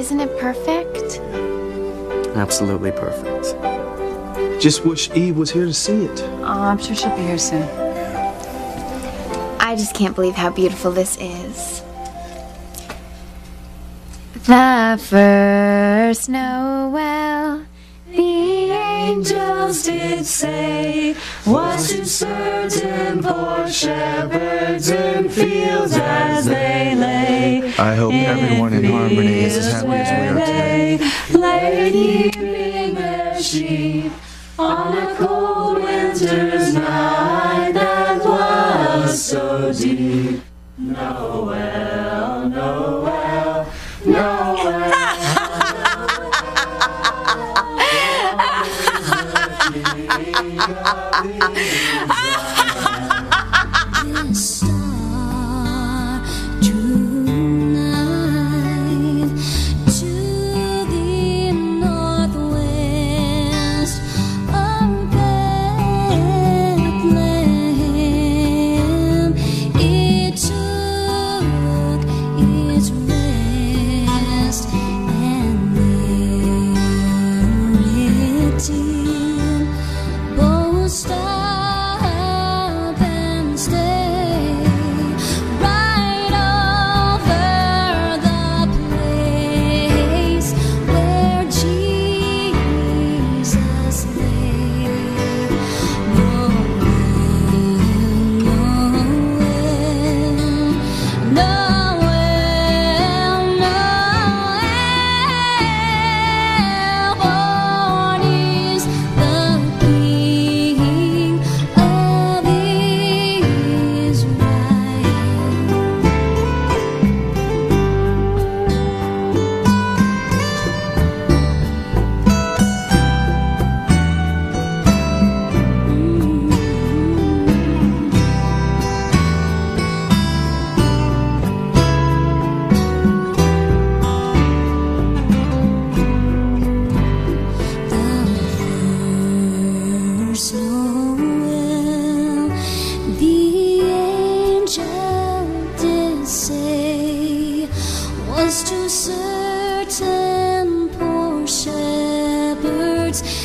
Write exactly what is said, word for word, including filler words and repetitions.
Isn't it perfect? Absolutely perfect. Just wish Eve was here to see it. Oh, I'm sure she'll be here soon. I just can't believe how beautiful this is. The first Noel, the angels did say, was to certain poor shepherds in fields as they lay. I hope in everyone in harmony is as happy as we are today. Lay keeping their sheep on a cold winter's night that was so deep. Noel, Noel, Noel. The star drew nigh to the northwest of Bethlehem. It took its rest and there it did both stop. To certain poor shepherds